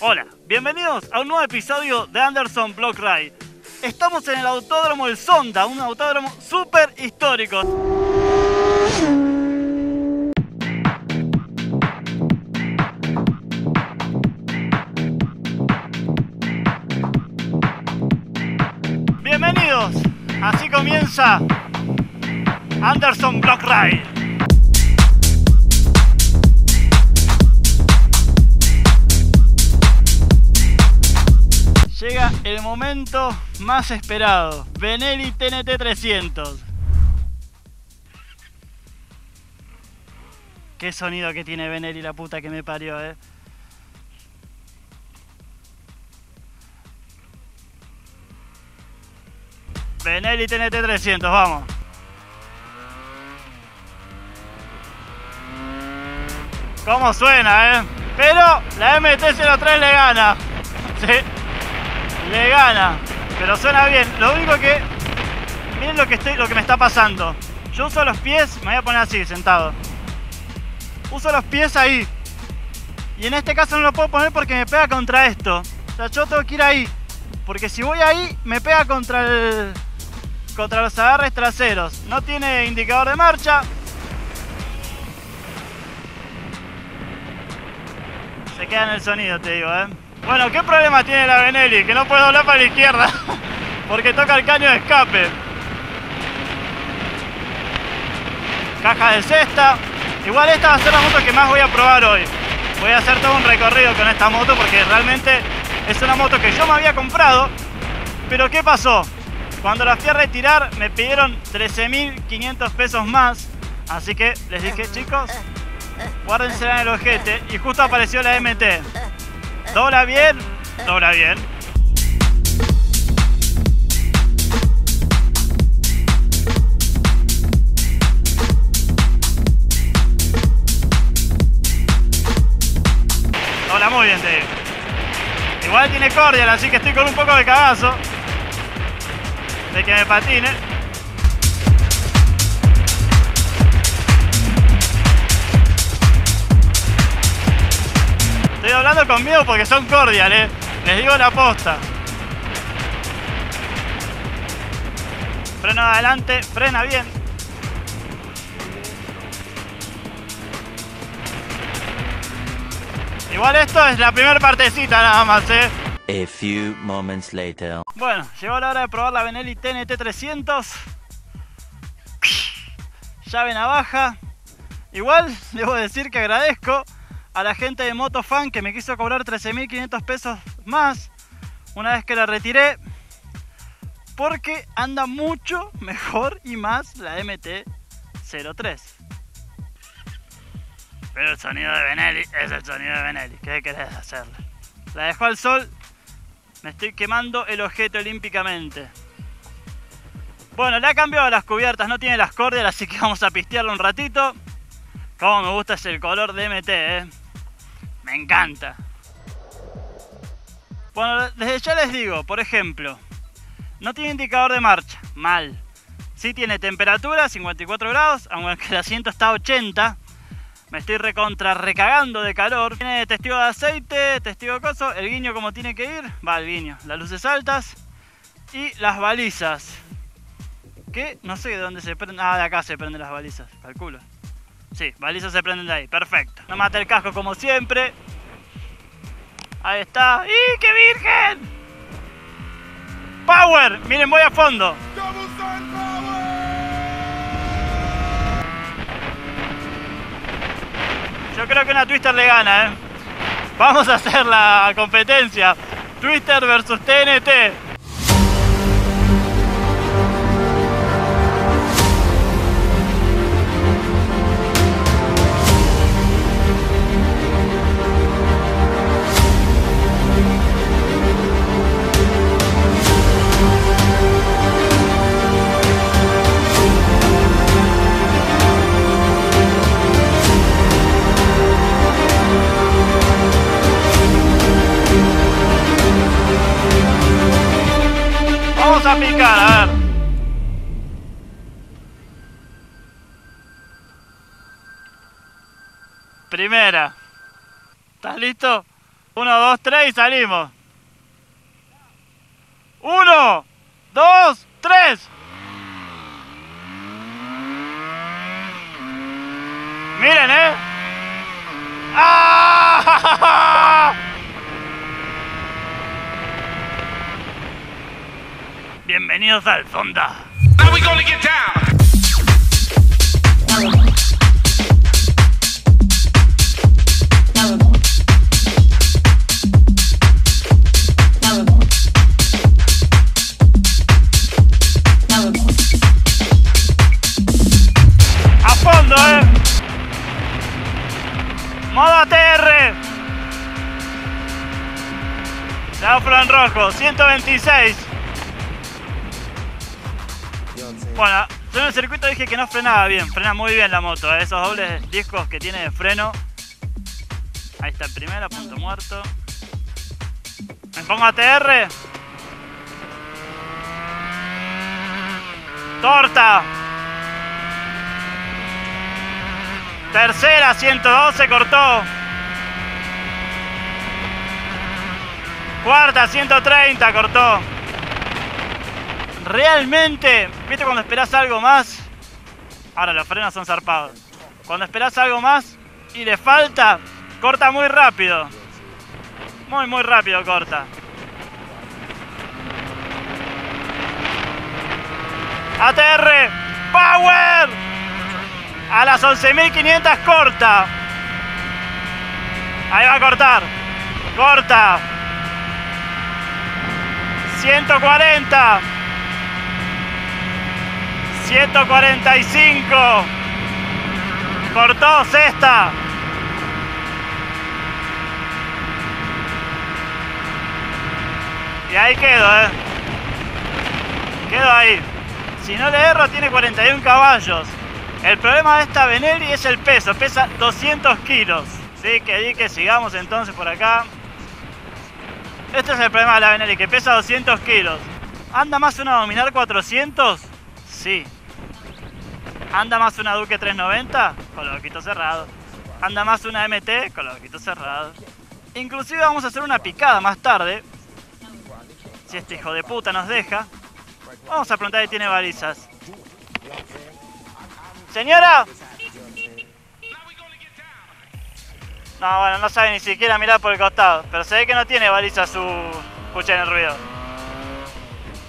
Hola, bienvenidos a un nuevo episodio de Anderson Blog Ride. Estamos en el autódromo del Zonda, un autódromo súper histórico. Bienvenidos, así comienza Anderson Blog Ride. Llega el momento más esperado, Benelli TNT 300. Qué sonido que tiene Benelli, la puta que me parió, Benelli TNT 300, vamos. Cómo suena, Pero la MT-03 le gana. Sí. Le gana, pero suena bien. Lo único que... Miren lo que me está pasando. Yo uso los pies, me voy a poner así, sentado. Uso los pies ahí. Y en este caso no lo puedo poner porque me pega contra esto. O sea, yo tengo que ir ahí. Porque si voy ahí, me pega contra el... Contra los agarres traseros. No tiene indicador de marcha. Se queda en el sonido, te digo, Bueno, ¿qué problema tiene la Benelli? Que no puede doblar para la izquierda porque toca el caño de escape. Caja de cesta. Igual esta va a ser la moto que más voy a probar hoy. Voy a hacer todo un recorrido con esta moto porque realmente es una moto que yo me había comprado. Pero ¿qué pasó? Cuando la fui a retirar me pidieron 13.500 pesos más. Así que les dije, chicos, guárdensela en el ojete. Y justo apareció la MT. Dobla bien, dobla bien. Dobla muy bien, te digo. Igual tiene cordial, así que estoy con un poco de cagazo de que me patine. Estoy hablando con miedo porque son cordiales, les digo la posta. Freno de adelante, frena bien. Igual esto es la primera partecita nada más, A few moments later. Bueno, llegó la hora de probar la Benelli TNT 300. Llave navaja. Igual, debo decir que agradezco a la gente de Motofan que me quiso cobrar 13.500 pesos más una vez que la retiré, porque anda mucho mejor y más la MT-03. Pero el sonido de Benelli es el sonido de Benelli. ¿Qué querés hacerle? La dejó al sol. Me estoy quemando el objeto olímpicamente. Bueno, le ha cambiado las cubiertas, no tiene las cordias, así que vamos a pistearlo un ratito. Como me gusta el color de MT, Me encanta. Bueno, desde ya les digo, por ejemplo, no tiene indicador de marcha, mal. Sí tiene temperatura, 54 grados, aunque el asiento está a 80. Me estoy recagando de calor. Tiene testigo de aceite, testigo de coso, el guiño como tiene que ir. Va el guiño, las luces altas y las balizas. Que no sé de dónde se prenden. Ah, de acá se prenden las balizas, calculo. Sí, balizas se prenden de ahí, perfecto. No mata el casco como siempre. Ahí está. ¡Y qué virgen! ¡Power! Miren, voy a fondo. Yo creo que una Twister le gana, Vamos a hacer la competencia. Twister versus TNT. A picar, a ver. Primera. ¿Estás listo? 1, 2, 3 y salimos. 1, 2, 3. Miren, ¡ah! Bienvenidos al Zonda. Now we gonna get down. Modo ATR. Seafro en rojo, 126. Bueno, yo en el circuito dije que no frenaba bien. Frena muy bien la moto, ¿eh? Esos dobles discos que tiene de freno. Ahí está el primero, punto muerto. Me pongo ATR. Torta. Tercera, 112, cortó. Cuarta, 130, cortó. Realmente, ¿viste cuando esperás algo más? Ahora los frenos son zarpados. Cuando esperás algo más y le falta, corta muy rápido. Muy, muy rápido corta. ATR, power. A las 11.500 corta. Ahí va a cortar. Corta. 140. 145. Cortó, sexta. Y ahí quedo. Quedo ahí. Si no le erro, tiene 41 caballos. El problema de esta Benelli es el peso, pesa 200 kilos. Sí, que sigamos entonces por acá. Este es el problema de la Benelli, que pesa 200 kilos. ¿Anda más una Dominar 400? Sí. ¿Anda más una Duke 390? Con los ojitos cerrados. ¿Anda más una MT? Con los ojitos cerrados. Inclusive vamos a hacer una picada más tarde. Si este hijo de puta nos deja. Vamos a preguntar si tiene balizas. Señora, no, bueno, no sabe ni siquiera mirar por el costado, pero se ve que no tiene baliza su... Escuchen el ruido.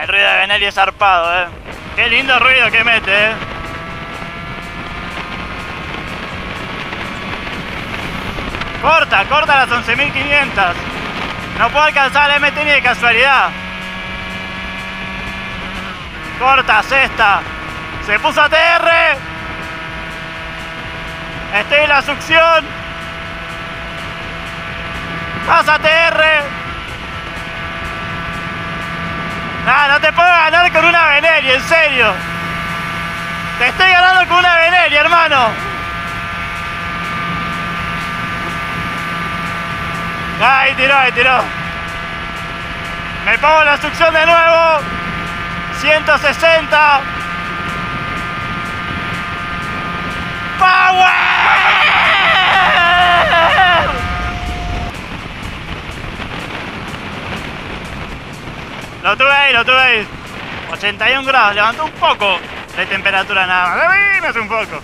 El ruido de Benelli es zarpado, Qué lindo ruido que mete, Corta, corta a las 11.500. No puedo alcanzar la MT ni de casualidad. Corta, sexta. Se puso ATR. Estoy en la succión. Más ATR. Nah, no te puedo ganar con una Benelli, en serio. Te estoy ganando con una Benelli, hermano. Ahí tiró, ahí tiró. Me pongo la succión de nuevo. 160. ¡Power! Lo tuve ahí, lo tuve ahí. 81 grados, levantó un poco de temperatura nada más. Menos un poco.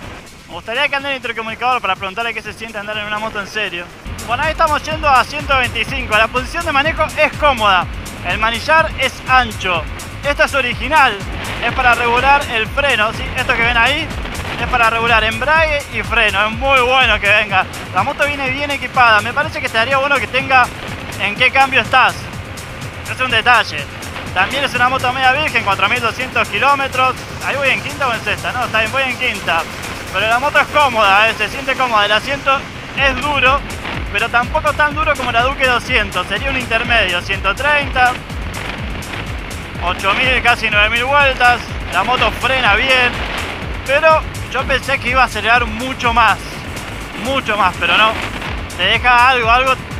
Me gustaría que ande el intercomunicador para preguntarle qué se siente andar en una moto en serio. Bueno, ahí estamos yendo a 125. La posición de manejo es cómoda. El manillar es ancho. Esta es original. Es para regular el freno, ¿sí? Esto que ven ahí es para regular embrague y freno. Es muy bueno que venga. La moto viene bien equipada. Me parece que estaría bueno que tenga en qué cambio estás. Es un detalle. También es una moto media virgen, 4.200 kilómetros. Ahí voy en quinta o en sexta, no, está bien, voy en quinta. Pero la moto es cómoda, se siente cómoda. El asiento es duro, pero tampoco tan duro como la Duke 200. Sería un intermedio, 130. 8.000, casi 9.000 vueltas. La moto frena bien. Pero yo pensé que iba a acelerar mucho más. Mucho más, pero no. Te deja algo.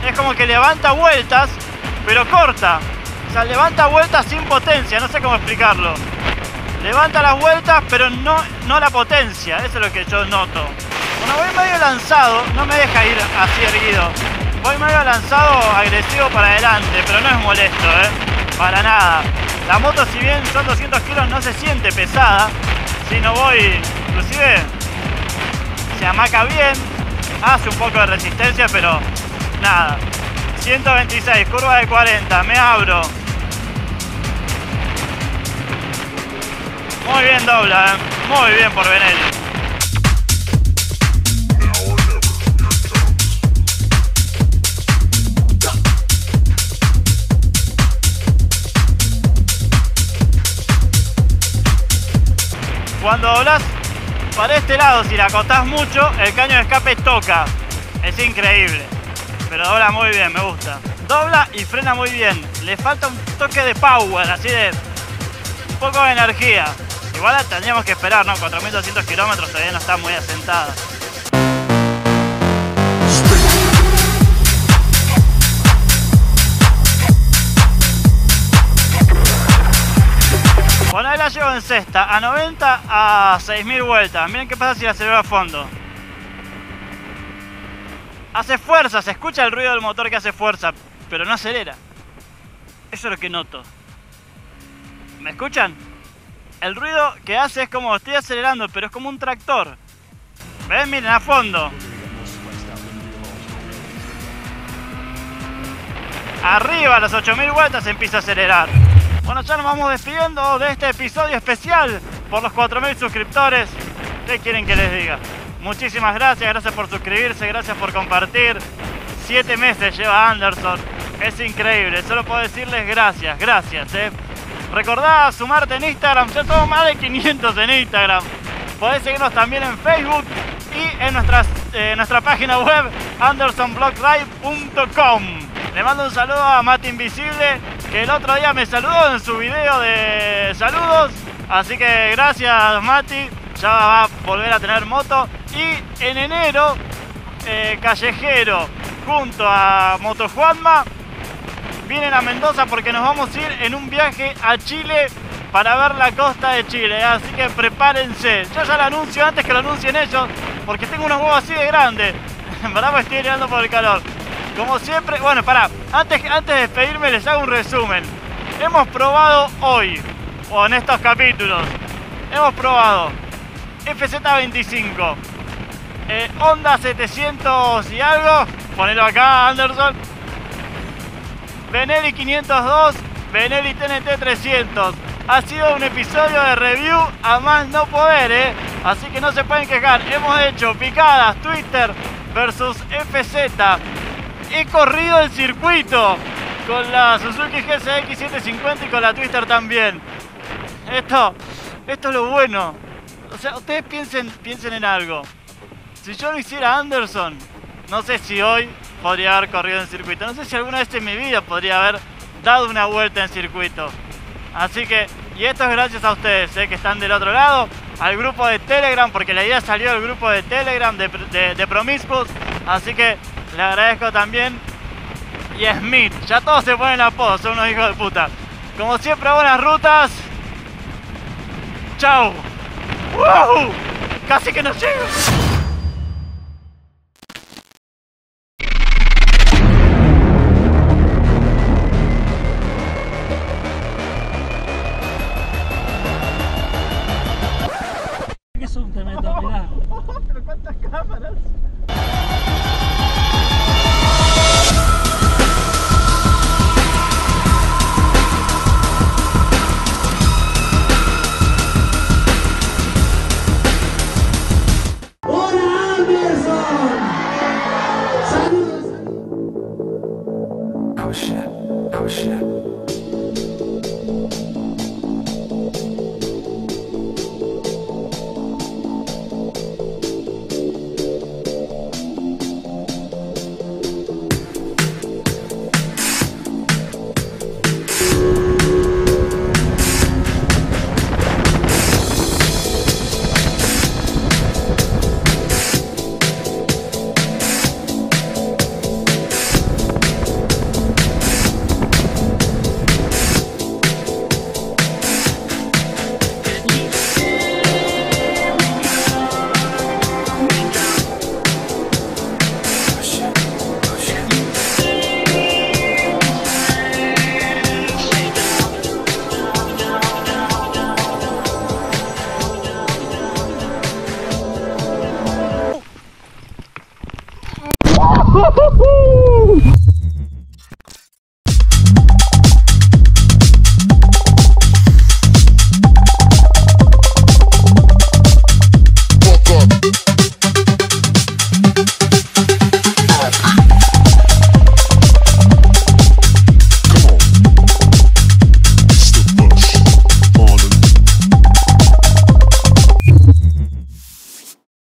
Es como que levanta vueltas, pero corta. O sea, levanta vueltas sin potencia, no sé cómo explicarlo. Levanta las vueltas, pero no la potencia, eso es lo que yo noto. Cuando voy medio lanzado, no me deja ir así erguido. Voy medio lanzado, agresivo para adelante, pero no es molesto, para nada. La moto, si bien son 200 kilos, no se siente pesada. Si no voy, inclusive se amaca bien, hace un poco de resistencia, pero nada. 126, curva de 40, me abro. Muy bien dobla, muy bien por Benelli. Cuando doblas para este lado, si la acotás mucho, el caño de escape toca. Es increíble. Pero dobla muy bien, me gusta. Dobla y frena muy bien. Le falta un toque de power, así de... un poco de energía. Igual tendríamos que esperar, ¿no? 4.200 kilómetros todavía no está muy asentada. Bueno, ahí la llevo en sexta, a 90 a 6.000 vueltas. Miren qué pasa si la acelero a fondo. Hace fuerza, se escucha el ruido del motor que hace fuerza, pero no acelera. Eso es lo que noto. ¿Me escuchan? El ruido que hace es como, estoy acelerando, pero es como un tractor. ¿Ven? Miren, a fondo. Arriba, a las 8.000 vueltas empieza a acelerar. Bueno, ya nos vamos despidiendo de este episodio especial por los 4.000 suscriptores. ¿Qué quieren que les diga? Muchísimas gracias, gracias por suscribirse, gracias por compartir. 7 meses lleva Anderson, es increíble, solo puedo decirles gracias, gracias. Recordá sumarte en Instagram, ya somos más de 500 en Instagram. Podés seguirnos también en Facebook y en nuestra página web andersonblogride.com. Le mando un saludo a Mati Invisible, que el otro día me saludó en su video de saludos. Así que gracias, Mati. Ya va a volver a tener moto. Y en enero, Callejero junto a Moto Juanma vienen a Mendoza, porque nos vamos a ir en un viaje a Chile para ver la costa de Chile. Así que prepárense. Yo ya lo anuncio antes que lo anuncien ellos, porque tengo unos huevos así de grandes. En verdad me estoy tirando por el calor. Como siempre, bueno, pará. Antes de despedirme les hago un resumen. Hemos probado hoy, o en estos capítulos, hemos probado FZ25, Honda 700 y algo, ponelo acá, Anderson, Benelli 502, Benelli TNT 300. Ha sido un episodio de review a más no poder, así que no se pueden quejar. Hemos hecho picadas, Twister versus FZ. He corrido el circuito con la Suzuki GSX 750 y con la Twister también. Esto es lo bueno. O sea, ustedes piensen en algo. Si yo lo hiciera Anderson, no sé si hoy podría haber corrido en circuito. No sé si alguna vez en mi vida podría haber dado una vuelta en circuito. Así que, y esto es gracias a ustedes, que están del otro lado, al grupo de Telegram, porque la idea salió del grupo de Telegram de Promispus. Así que le agradezco también. Y Smith, ya todos se ponen apodos, son unos hijos de puta. Como siempre, buenas rutas. Chau. ¡Wow! ¡Casi que no llego! ¿Qué son? Te meto, mirá. Pero cuántas cámaras.